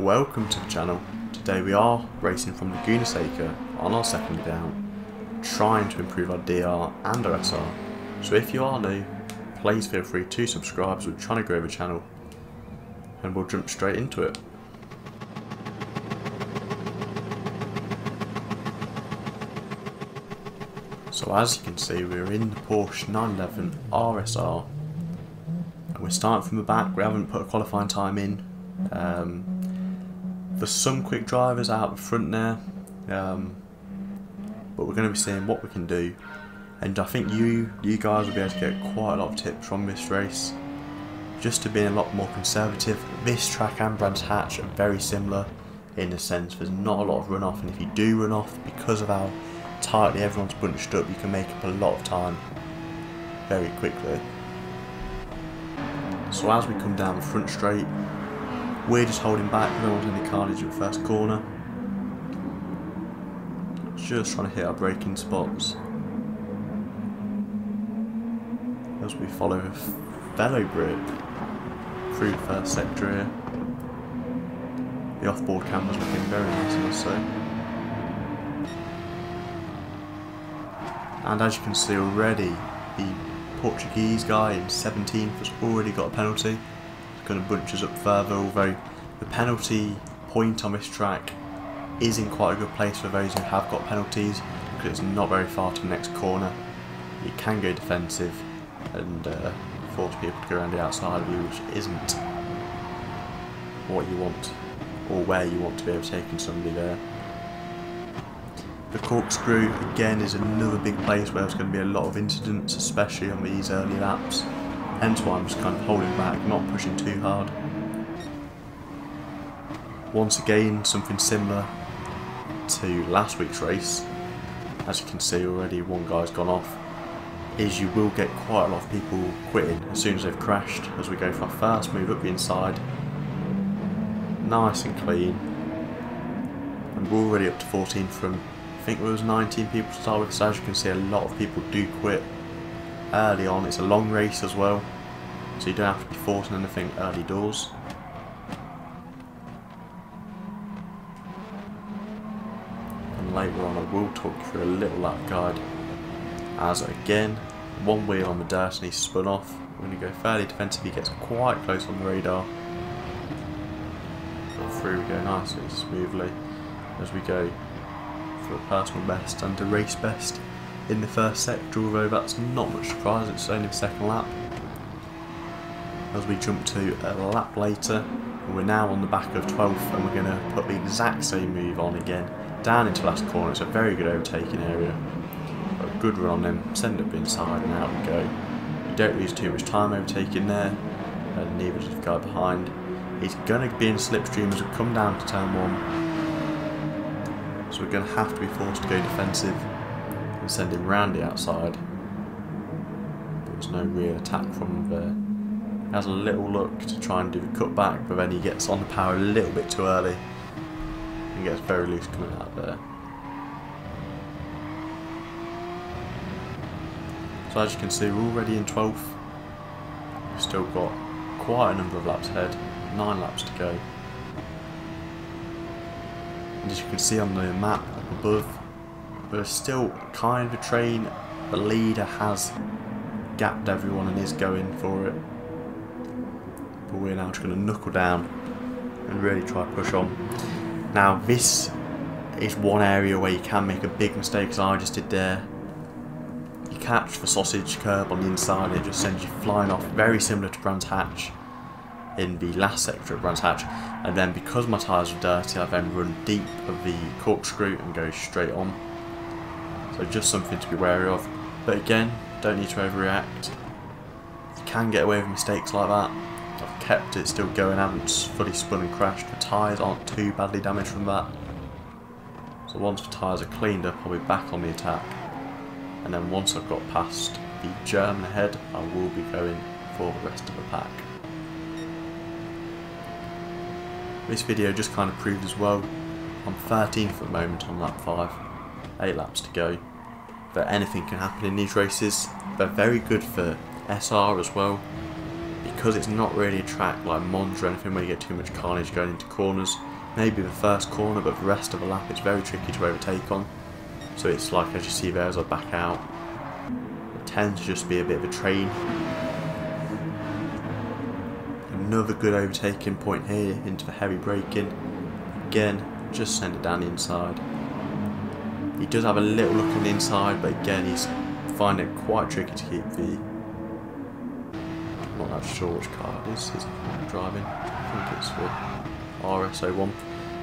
Welcome to the channel. Today we are racing from Laguna Seca on our second down, trying to improve our DR and our SR. So if you are new, please feel free to subscribe as we're trying to grow the channel, and we'll jump straight into it. So as you can see, we're in the Porsche 911 RSR, and we're starting from the back. We haven't put a qualifying time in. There's some quick drivers out the front there, but we're going to be seeing what we can do, and I think you guys will be able to get quite a lot of tips from this race, just to being a lot more conservative. This track and Brands Hatch are very similar in a sense. There's not a lot of runoff, and if you do run off, because of how tightly everyone's bunched up, you can make up a lot of time very quickly. So as we come down the front straight, we're just holding back, we don't want any carnage at the first corner. Just trying to hit our braking spots as we follow a fellow Brit through the first sector here. The off-board camera's looking very nice also. And as you can see already, the Portuguese guy in 17th has already got a penalty. Going to bunch us up further, although the penalty point on this track is in quite a good place for those who have got penalties, because it's not very far to the next corner. You can go defensive and force people to go around the outside of you, which isn't what you want or where you want to be overtaking somebody there. The corkscrew again is another big place where there's going to be a lot of incidents, especially on these early laps. Hence why I'm just kind of holding back, not pushing too hard. Once again, something similar to last week's race. As you can see already, one guy's gone off. Is you will get quite a lot of people quitting as soon as they've crashed. As we go for our first move up the inside, nice and clean, and we're already up to 14 from, I think there was 19 people to start with. So as you can see, a lot of people do quit early on. It's a long race as well, so you don't have to be forcing anything early doors. And later on I will talk you through a little lap guide, as again, one wheel on the dirt and he's spun off. We're going to go fairly defensive, he gets quite close on the radar. Through we go nicely, smoothly, as we go for a personal best and a race best in the first sector, although that's not much surprise, it's only the second lap. As we jump to a lap later, we're now on the back of 12th, and we're going to put the exact same move on again, down into last corner. It's a very good overtaking area, got a good run on them, send up inside and out we go. You don't lose too much time overtaking there, and neither does the guy behind. He's going to be in slipstream as we come down to turn 1, so we're going to have to be forced to go defensive and send him round the outside. There's no real attack from there. He has a little look to try and do the cutback, but then he gets on the power a little bit too early and gets very loose coming out there. So as you can see, we're already in 12th. We've still got quite a number of laps ahead, 9 laps to go. And as you can see on the map up above, we're still kind of a train. The leader has gapped everyone and is going for it, but we're now just going to knuckle down and really try to push on. Now this is one area where you can make a big mistake, as I just did there. You catch the sausage curb on the inside and it just sends you flying off, very similar to Brands Hatch in the last sector of Brands Hatch. And then because my tyres were dirty, I then run deep of the corkscrew and go straight on. So just something to be wary of, but again, don't need to overreact. You can get away with mistakes like that. I've kept it still going, I haven't fully spun and crashed. The tyres aren't too badly damaged from that. So once the tyres are cleaned up, I'll be back on the attack. And then once I've got past the German ahead, I will be going for the rest of the pack. This video just kind of proved as well, I'm 13th at the moment on lap 5. 8 laps to go, but anything can happen in these races. They're very good for SR as well, because it's not really a track like Monza or anything where you get too much carnage going into corners. Maybe the first corner, but the rest of a lap it's very tricky to overtake on. So it's like, as you see there, as I back out, it tends to just be a bit of a train. Another good overtaking point here into the heavy braking. Again, just send it down the inside. He does have a little look on the inside, but again, he's finding it quite tricky to keep the... I'm not actually sure which car it is he's driving. I think it's the RS01.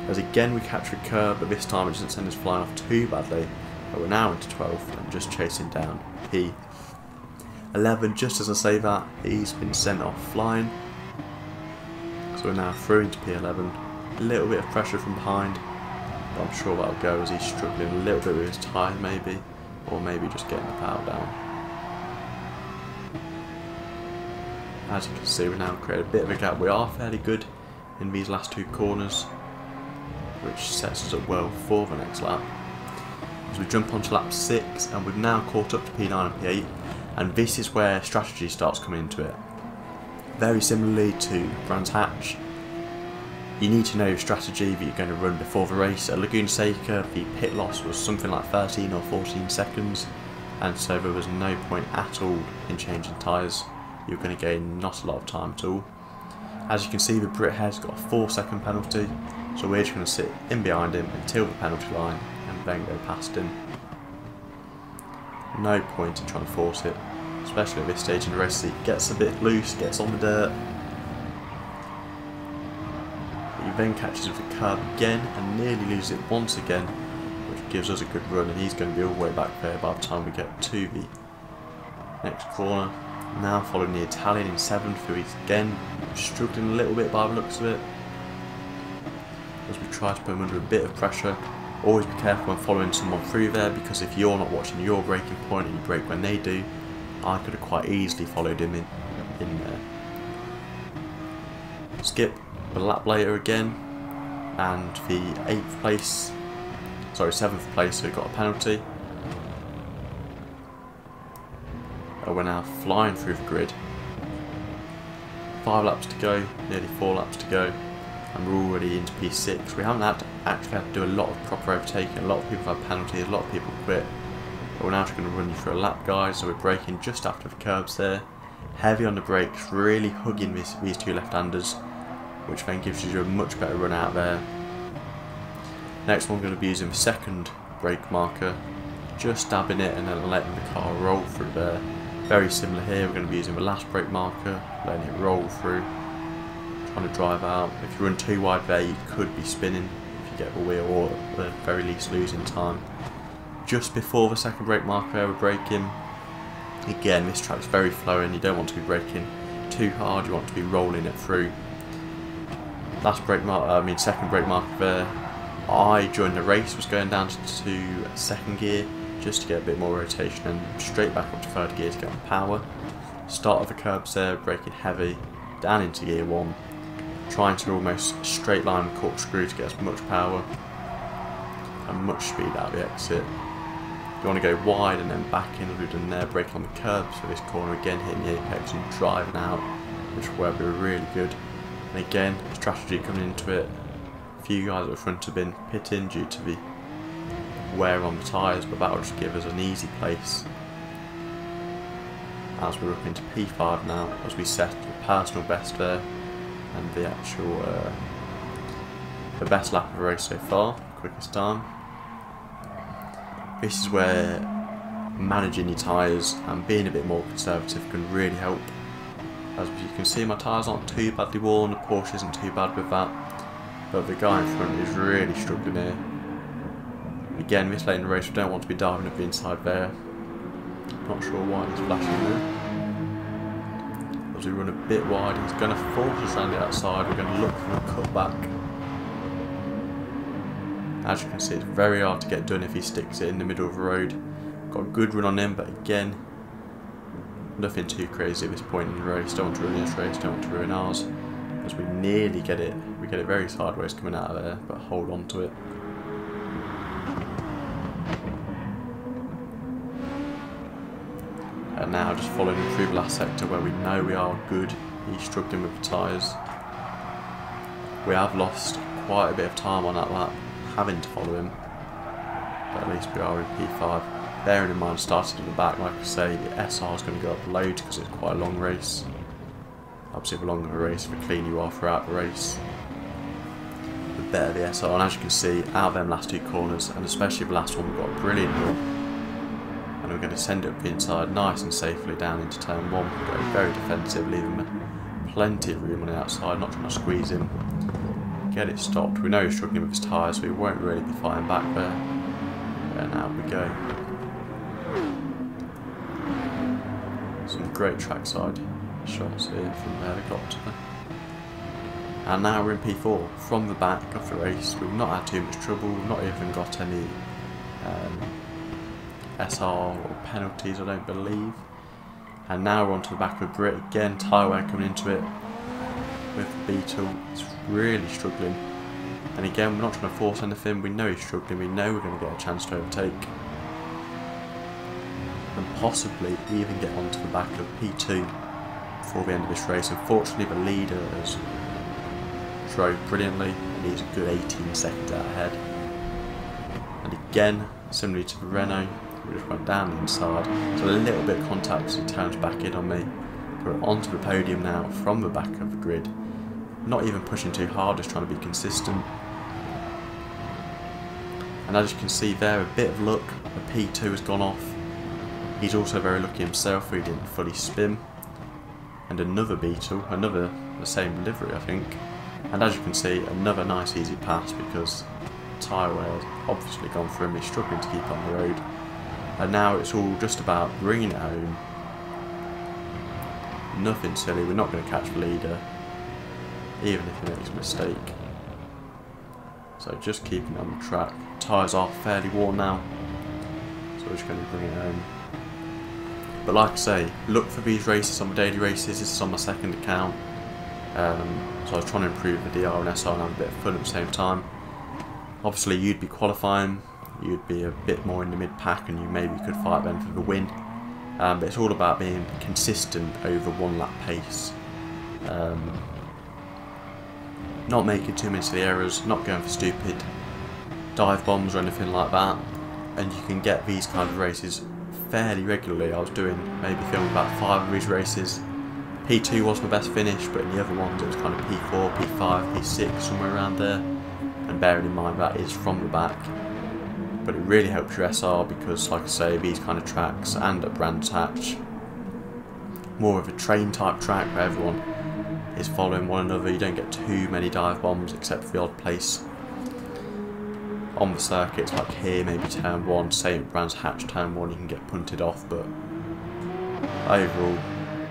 As again, we capture a curb, but this time it doesn't send us flying off too badly. But we're now into 12th and just chasing down P11. Just as I say that, he's been sent off flying. So we're now through into P11. A little bit of pressure from behind, but I'm sure that'll go as he's struggling a little bit with his tyre maybe, or maybe just getting the power down. As you can see, we now create a bit of a gap. We are fairly good in these last two corners, which sets us up well for the next lap. As we jump onto lap 6, and we've now caught up to P9 and P8, and this is where strategy starts coming into it. Very similarly to Brands Hatch, you need to know your strategy that you're going to run before the race. At Laguna Seca, the pit loss was something like 13 or 14 seconds, and so there was no point at all in changing tyres. You're going to gain not a lot of time at all. As you can see, the Brithead's got a 4-second penalty, so we're just going to sit in behind him until the penalty line and then go past him. No point in trying to force it, especially at this stage in the race. It gets a bit loose, gets on the dirt. He then catches with the curb again and nearly loses it once again, which gives us a good run, and he's going to be all the way back there by the time we get to the next corner. Now following the Italian in 7th, who is again struggling a little bit by the looks of it, as we try to put him under a bit of pressure. Always be careful when following someone through there, because if you're not watching your braking point and you brake when they do, I could have quite easily followed him in there. Skip a lap later again, and the 7th place, who got a penalty. And we're now flying through the grid. 5 laps to go, nearly 4 laps to go, and we're already into P6. We haven't actually had to do a lot of proper overtaking. A lot of people have penalties, a lot of people quit. We're now just going to run you through a lap, guys. So we're braking just after the curbs there, heavy on the brakes, really hugging these two left-handers, which then gives you a much better run out there. Next one, I'm going to be using the second brake marker, just dabbing it and then letting the car roll through there. Very similar here, we're going to be using the last brake marker, letting it roll through, trying to drive out. If you run too wide there, you could be spinning if you get the wheel, or at the very least losing time. Just before the second brake marker, we're braking. Again, this track's very flowing, you don't want to be braking too hard, you want to be rolling it through. Second brake marker there. I, during the race, was going down to second gear just to get a bit more rotation, and straight back up to third gear to get on power. Start of the curbs there, braking heavy, down into gear 1, trying to almost straight line corkscrew to get as much power and much speed out of the exit. You want to go wide and then back in, as we've done there, brake on the curbs for this corner, again hitting the apex and driving out, which will be really good. And again, strategy coming into it. A few guys at the front have been pitting due to the wear on the tyres, but that will just give us an easy place as we're up into P5 now, as we set the personal best there and the actual the best lap of the race so far, quickest time. This is where managing your tyres and being a bit more conservative can really help. As you can see, my tyres aren't too badly worn, the Porsche isn't too bad with that, but the guy in front is really struggling here. Again, this late in the race, we don't want to be diving up the inside there. Not sure why he's flashing there. As we run a bit wide, he's going to force us around the outside, we're going to look for a cutback. As you can see, it's very hard to get done if he sticks it in the middle of the road. Got a good run on him, but again, nothing too crazy at this point in the race. Don't want to ruin this race, don't want to ruin ours. As we nearly get it, we get it very sideways coming out of there, but hold on to it. And now, just following through the last sector where we know we are good. He's struggling with the tyres. We have lost quite a bit of time on that lap, having to follow him. But at least we are in P5. Bearing in mind, starting at the back, like I say, the SR is going to go up loads because it's quite a long race. Obviously, the longer a race, the cleaner you are throughout the race, the better the SR. And as you can see, out of them last two corners, and especially the last one, we've got a brilliant run. And we're going to send it up the inside nice and safely down into turn one. We're going very defensive, leaving plenty of room on the outside, not trying to squeeze him. Get it stopped. We know he's struggling with his tyres, so he won't really be fighting back there. And out we go. Some great trackside shots here from the helicopter. And now we're in P4. From the back of the race, we've not had too much trouble, we've not even got any SR penalties, I don't believe. And now we're onto the back of a Brit again. Tyreware coming into it with Beetle. It's really struggling. And again, we're not trying to force anything. We know he's struggling. We know we're going to get a chance to overtake and possibly even get onto the back of P2 before the end of this race. Unfortunately, the leader has drove brilliantly and he's a good 18 seconds out ahead. And again, similarly to the Renault, we just went down the inside, so a little bit of contact as he turns back in on me. We're onto the podium now from the back of the grid. Not even pushing too hard, just trying to be consistent. And as you can see there, a bit of luck, the P2 has gone off. He's also very lucky himself, he didn't fully spin. And another Beetle, another the same livery I think. And as you can see, another nice easy pass because Tyreware has obviously gone for him, he's struggling to keep on the road. And now it's all just about bringing it home. Nothing silly, we're not going to catch the leader, even if he makes a mistake. So just keeping it on the track. Tyres are fairly worn now, so we're just going to bring it home. But like I say, look for these races on my daily races. This is on my second account. So I was trying to improve the DR and SR and have a bit of fun at the same time. Obviously you'd be qualifying, you'd be a bit more in the mid-pack and you maybe could fight then for the win. But it's all about being consistent over one lap pace. Not making too many silly errors, not going for stupid dive bombs or anything like that. And you can get these kind of races fairly regularly. I was doing, maybe filming about 5 of these races. P2 was my best finish, but in the other ones it was kind of P4, P5, P6, somewhere around there. And bearing in mind that is from the back. But it really helps your SR because, like I say, these kind of tracks and at Brands Hatch, more of a train type track where everyone is following one another. You don't get too many dive bombs except for the odd place on the circuits, like here, maybe turn one, same at Brands Hatch, turn one, you can get punted off. But overall,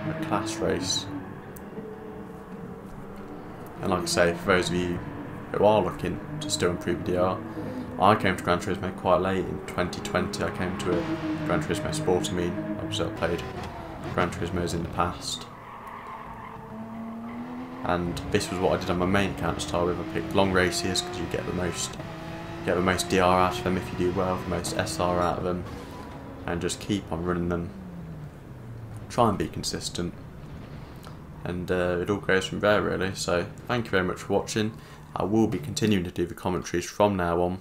a class race. And like I say, for those of you who are looking to still improve DR, I came to Gran Turismo quite late in 2020. I came to it, Gran Turismo Sport, I mean. Obviously I played Gran Turismos in the past. And this was what I did on my main account to start with. I picked long races because you get the most DR out of them if you do well, the most SR out of them, and just keep on running them. Try and be consistent. And it all goes from there really. So thank you very much for watching. I will be continuing to do the commentaries from now on.